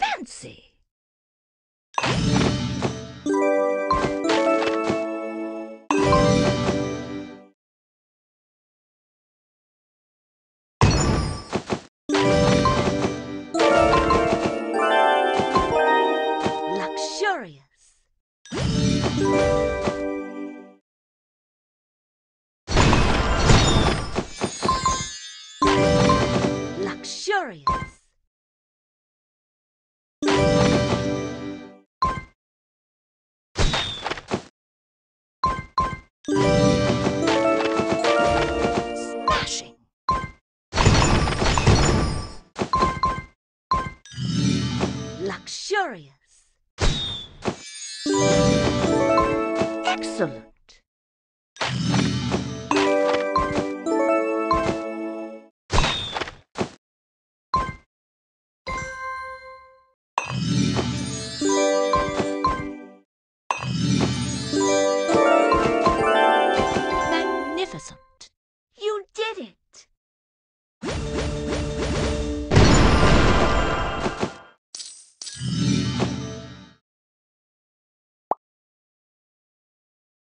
Fancy. Luxurious. Smashing. Luxurious. Excellent.